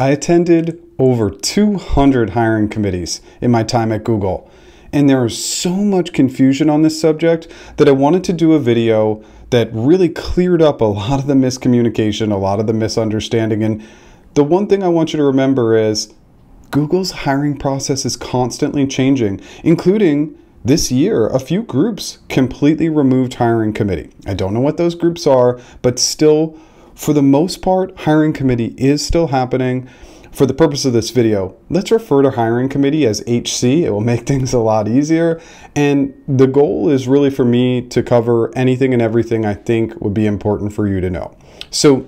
I attended over 200 hiring committees in my time at Google, and there is so much confusion on this subject that I wanted to do a video that really cleared up a lot of the miscommunication, a lot of the misunderstanding. And the one thing I want you to remember is Google's hiring process is constantly changing, including this year, a few groups completely removed hiring committee. I don't know what those groups are, but still, for the most part, hiring committee is still happening. For the purpose of this video, let's refer to hiring committee as HC. It will make things a lot easier. And the goal is really for me to cover anything and everything I think would be important for you to know. So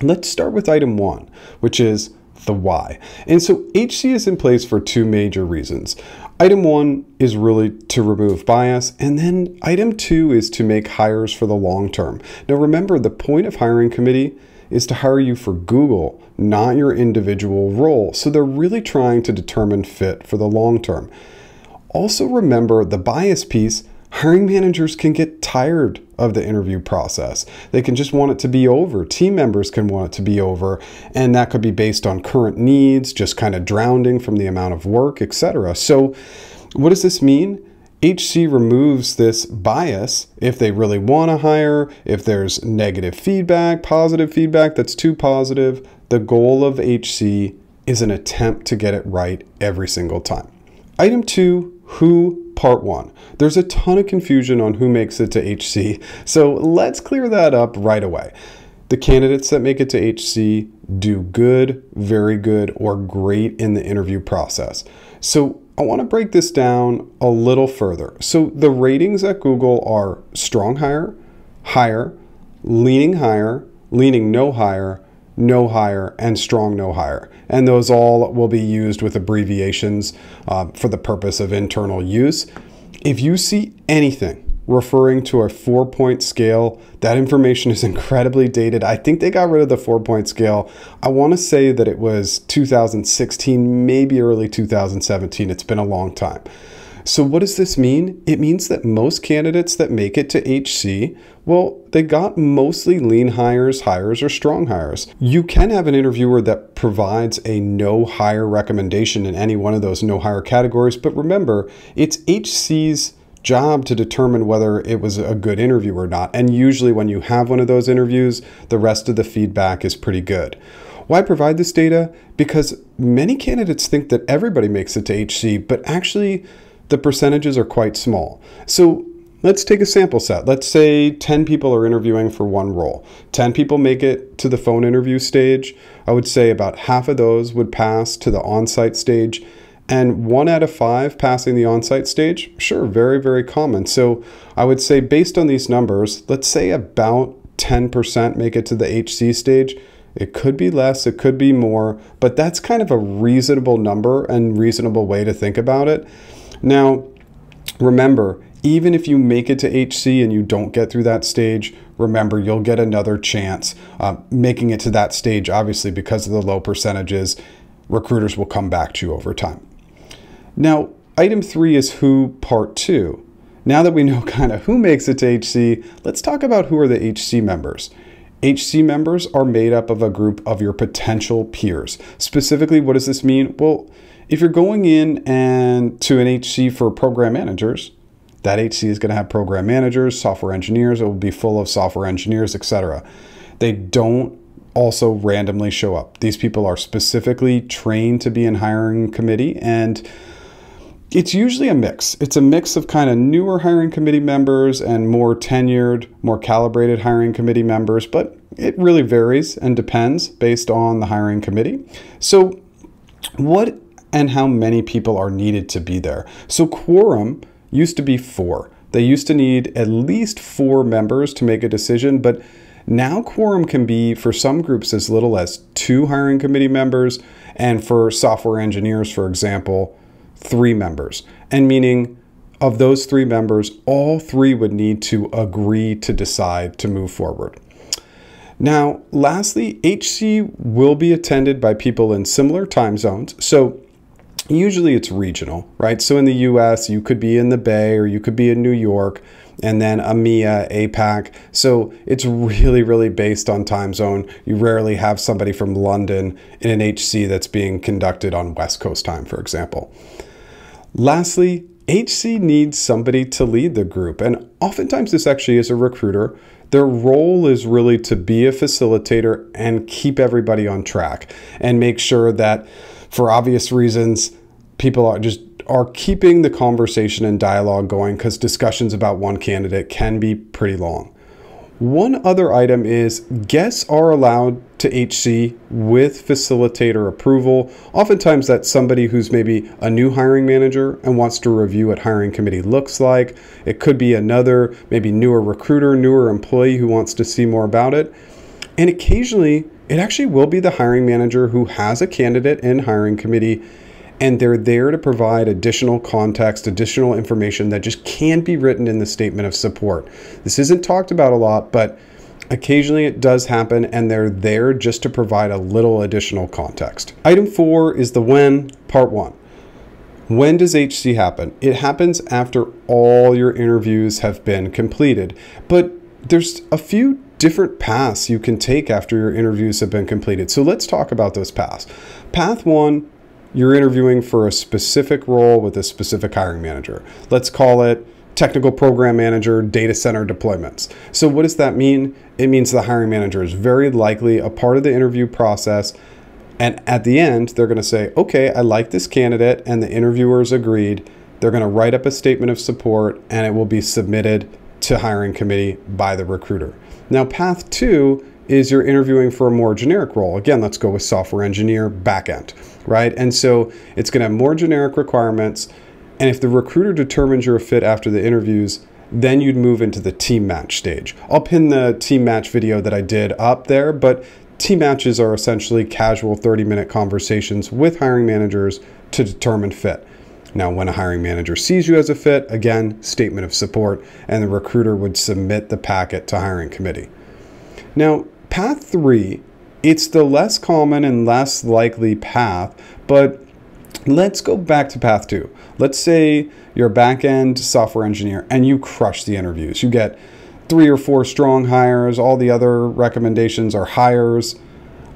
let's start with item one, which is the why. And so HC is in place for two major reasons. Item one is really to remove bias, and then item two is to make hires for the long term. Now remember, the point of hiring committee is to hire you for Google, not your individual role. So they're really trying to determine fit for the long term. Also remember the bias piece. Hiring managers can get tired of the interview process. They can just want it to be over. Team members can want it to be over, and that could be based on current needs, just kind of drowning from the amount of work, etc. So what does this mean? HC removes this bias if they really want to hire, if there's negative feedback, positive feedback that's too positive. The goal of HC is an attempt to get it right every single time. Item two, who? Part one. There's a ton of confusion on who makes it to HC, so let's clear that up right away. The candidates that make it to HC do good, very good, or great in the interview process. So I want to break this down a little further. So the ratings at Google are strong hire, hire, leaning no hire, and strong no hire. And those all will be used with abbreviations for the purpose of internal use. If you see anything referring to a 4-point scale, that information is incredibly dated. I think they got rid of the 4-point scale. I want to say that it was 2016, maybe early 2017. It's been a long time. So what does this mean? It means that most candidates that make it to HC, well, they got mostly lean hires, or strong hires. You can have an interviewer that provides a no hire recommendation in any one of those no hire categories, but remember, it's HC's job to determine whether it was a good interview or not. And usually when you have one of those interviews, the rest of the feedback is pretty good. Why provide this data? Because many candidates think that everybody makes it to HC, but actually, the percentages are quite small. So let's take a sample set. Let's say 10 people are interviewing for one role. 10 people make it to the phone interview stage. I would say about half of those would pass to the on-site stage, and 1 out of 5 passing the on-site stage, sure, very, very common. So I would say based on these numbers, let's say about 10% make it to the HC stage. It could be less, it could be more, but that's kind of a reasonable number and reasonable way to think about it. Now, remember, even if you make it to HC and you don't get through that stage, remember, you'll get another chance. Making it to that stage, obviously, because of the low percentages, recruiters will come back to you over time. Now, item three is who, part two. Now that we know kind of who makes it to HC, let's talk about who are the HC members. HC members are made up of a group of your potential peers. Specifically, what does this mean? Well, if you're going in and to an HC for program managers, that HC is going to have program managers, software engineers. It will be full of software engineers, etc. They don't also randomly show up. These people are specifically trained to be in hiring committee, and it's usually a mix. It's a mix of kind of newer hiring committee members and more tenured, more calibrated hiring committee members, but it really varies and depends based on the hiring committee. So what and how many people are needed to be there? So quorum used to be 4. They used to need at least 4 members to make a decision, but now quorum can be for some groups as little as 2 hiring committee members, and for software engineers, for example, 3 members. And meaning of those 3 members, all 3 would need to agree to decide to move forward. Now, lastly, HC will be attended by people in similar time zones. So Usually it's regional, right? So in the US, you could be in the Bay or you could be in New York, and then EMEA, APAC. So it's really, really based on time zone. You rarely have somebody from London in an HC that's being conducted on West Coast time, for example. Lastly, HC needs somebody to lead the group. And oftentimes this actually is a recruiter. Their role is really to be a facilitator and keep everybody on track and make sure that, for obvious reasons, people are keeping the conversation and dialogue going, because discussions about one candidate can be pretty long. One other item is guests are allowed to HC with facilitator approval. Oftentimes that's somebody who's maybe a new hiring manager and wants to review what hiring committee looks like. It could be another, maybe newer recruiter, newer employee who wants to see more about it. And occasionally it actually will be the hiring manager who has a candidate in hiring committee, and they're there to provide additional context, additional information that just can't be written in the statement of support. This isn't talked about a lot, but occasionally it does happen, and they're there just to provide a little additional context. Item 4 is the when, part 1. When does HC happen? It happens after all your interviews have been completed, but there's a few different paths you can take after your interviews have been completed. So let's talk about those paths. Path 1, you're interviewing for a specific role with a specific hiring manager. Let's call it technical program manager, data center deployments. So what does that mean? It means the hiring manager is very likely a part of the interview process. And at the end, they're going to say, okay, I like this candidate, and the interviewers agreed. They're going to write up a statement of support, and it will be submitted to hiring committee by the recruiter. Now, path 2 is you're interviewing for a more generic role. Again, let's go with software engineer, backend, right? And so it's gonna have more generic requirements. And if the recruiter determines you're a fit after the interviews, then you'd move into the team match stage. I'll pin the team match video that I did up there, but team matches are essentially casual 30-minute conversations with hiring managers to determine fit. Now, when a hiring manager sees you as a fit, again, statement of support, and the recruiter would submit the packet to hiring committee. Now, path 3, it's the less common and less likely path, but let's go back to path 2. Let's say you're a back-end software engineer and you crush the interviews. You get 3 or 4 strong hires, all the other recommendations are hires.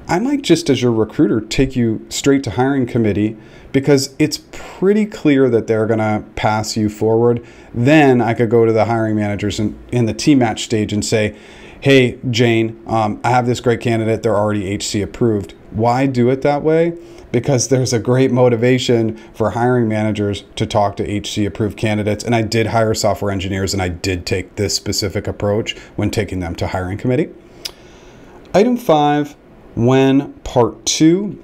I might just, as your recruiter, take you straight to hiring committee because it's pretty clear that they're going to pass you forward. Then I could go to the hiring managers in the team match stage and say, hey, Jane, I have this great candidate. They're already HC approved. Why do it that way? Because there's a great motivation for hiring managers to talk to HC approved candidates. And I did hire software engineers, and I did take this specific approach when taking them to hiring committee. Item 5. When, part 2.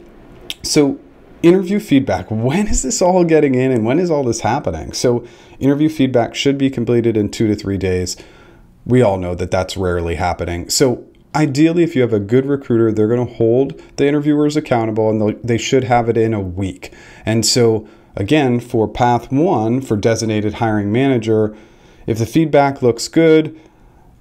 So interview feedback. When is this all getting in, and when is all this happening? So interview feedback should be completed in 2 to 3 days. We all know that that's rarely happening. So ideally, if you have a good recruiter, they're going to hold the interviewers accountable, and they should have it in a week. And so again, for path 1, for designated hiring manager, if the feedback looks good,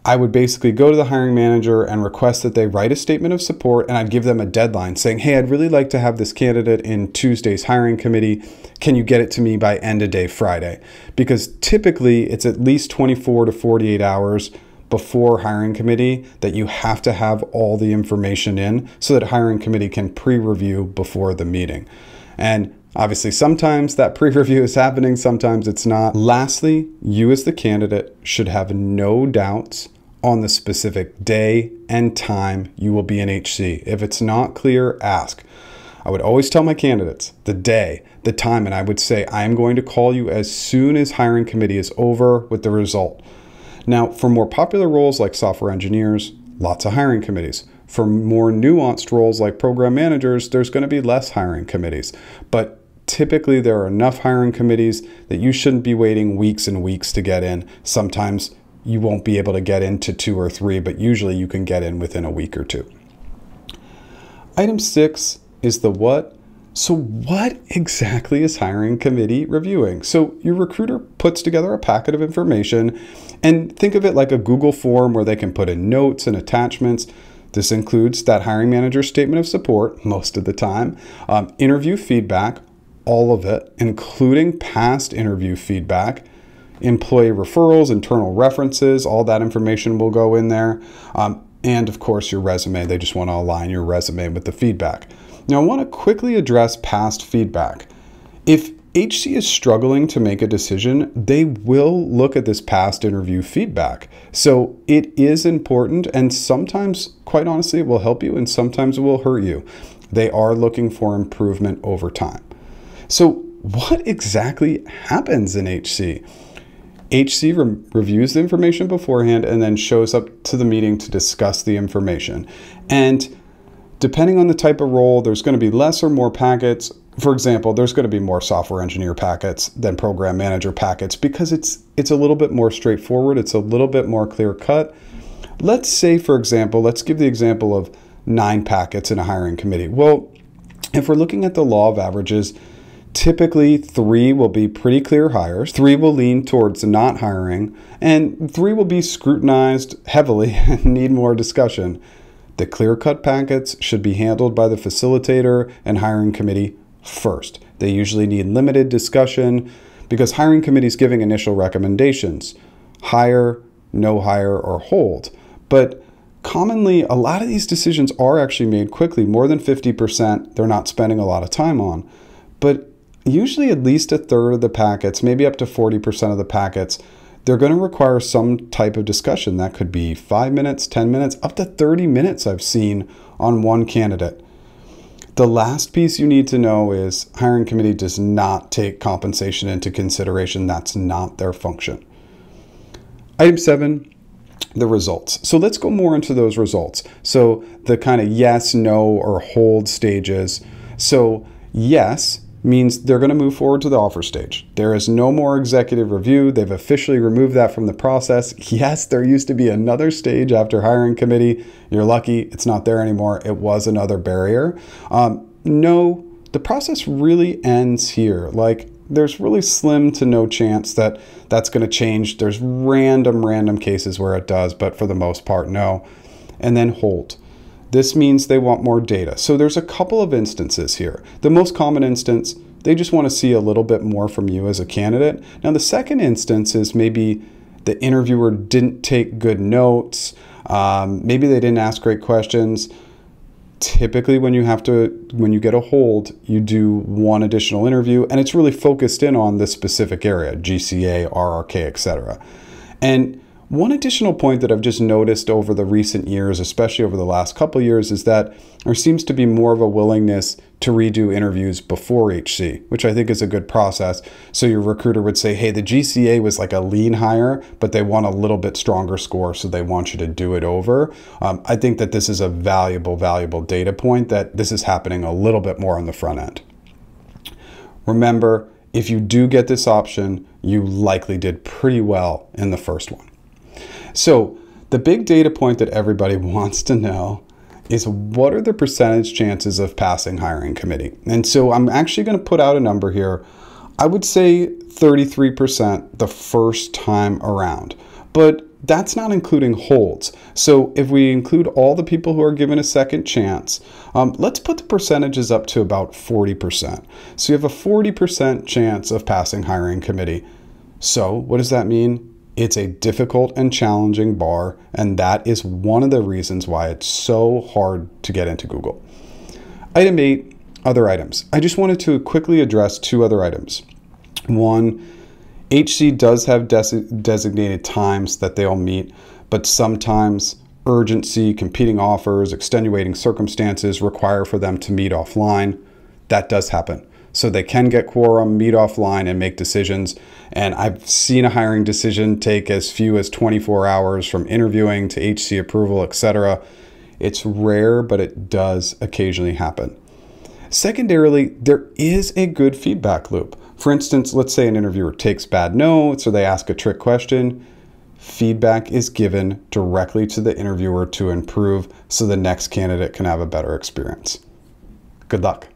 I would basically go to the hiring manager and request that they write a statement of support, and I'd give them a deadline saying, hey, I'd really like to have this candidate in Tuesday's hiring committee. Can you get it to me by end of day Friday? Because typically it's at least 24 to 48 hours before hiring committee that you have to have all the information in so that hiring committee can pre-review before the meeting. And obviously, sometimes that pre-review is happening, sometimes it's not. Lastly, you as the candidate should have no doubts on the specific day and time you will be in HC. If it's not clear, ask. I would always tell my candidates the day, the time, and I would say, I am going to call you as soon as hiring committee is over with the result. Now, for more popular roles like software engineers, lots of hiring committees. For more nuanced roles like program managers, there's going to be less hiring committees. But typically there are enough hiring committees that you shouldn't be waiting weeks and weeks to get in. Sometimes you won't be able to get into 2 or 3, but usually you can get in within a week or 2. Item 6 is the what. So what exactly is hiring committee reviewing? So your recruiter puts together a packet of information, and think of it like a Google form where they can put in notes and attachments. This includes that hiring manager's statement of support most of the time, interview feedback, all of it, including past interview feedback, employee referrals, internal references, all that information will go in there. And of course your resume. They just want to align your resume with the feedback. Now I want to quickly address past feedback. If HC is struggling to make a decision, they will look at this past interview feedback. So it is important, and sometimes, quite honestly, it will help you and sometimes it will hurt you. They are looking for improvement over time. So what exactly happens in HC? HC reviews the information beforehand and then shows up to the meeting to discuss the information. And depending on the type of role, there's going to be less or more packets. For example, there's going to be more software engineer packets than program manager packets because it's a little bit more straightforward. It's a little bit more clear cut. Let's say, for example, let's give the example of 9 packets in a hiring committee. Well, if we're looking at the law of averages, typically 3 will be pretty clear hires, 3 will lean towards not hiring, and 3 will be scrutinized heavily and need more discussion. The clear-cut packets should be handled by the facilitator and hiring committee first. They usually need limited discussion because hiring committee is giving initial recommendations, hire, no hire, or hold. But commonly, a lot of these decisions are actually made quickly, more than 50%, they're not spending a lot of time on. But usually at least a third of the packets, maybe up to 40% of the packets, they're going to require some type of discussion. That could be 5 minutes, 10 minutes, up to 30 minutes I've seen on one candidate. The last piece you need to know is hiring committee does not take compensation into consideration. That's not their function. Item 7, the results. So let's go more into those results. So the kind of yes, no, or hold stages. So yes means they're going to move forward to the offer stage. There is no more executive review. They've officially removed that from the process. Yes, there used to be another stage after hiring committee. You're lucky it's not there anymore. It was another barrier. No, the process really ends here. Like, there's really slim to no chance that that's going to change. There's random cases where it does, but for the most part, no. And then hold. This means they want more data. So there's a couple of instances here. The most common instance, they just want to see a little bit more from you as a candidate. Now, the second instance is maybe the interviewer didn't take good notes. Maybe they didn't ask great questions. Typically, when you get a hold, you do one additional interview, and it's really focused in on this specific area, GCA, RRK, etc. And one additional point that I've just noticed over the recent years, especially over the last couple of years, is that there seems to be more of a willingness to redo interviews before HC, which I think is a good process. So your recruiter would say, hey, the GCA was like a lean hire, but they want a little bit stronger score, so they want you to do it over. I think that this is a valuable data point, that this is happening a little bit more on the front end. Remember, if you do get this option, you likely did pretty well in the first one. So the big data point that everybody wants to know is, what are the percentage chances of passing hiring committee? And so I'm actually going to put out a number here. I would say 33% the first time around, but that's not including holds. So if we include all the people who are given a second chance, let's put the percentages up to about 40%. So you have a 40% chance of passing hiring committee. So what does that mean? It's a difficult and challenging bar, and that is one of the reasons why it's so hard to get into Google. Item 8, other items. I just wanted to quickly address 2 other items. 1, HC does have designated times that they'll meet, but sometimes urgency, competing offers, extenuating circumstances require for them to meet offline. That does happen. So they can get quorum, meet offline, and make decisions. And I've seen a hiring decision take as few as 24 hours from interviewing to HC approval, etc. It's rare, but it does occasionally happen. Secondarily, there is a good feedback loop. For instance, let's say an interviewer takes bad notes or they ask a trick question. Feedback is given directly to the interviewer to improve so the next candidate can have a better experience. Good luck.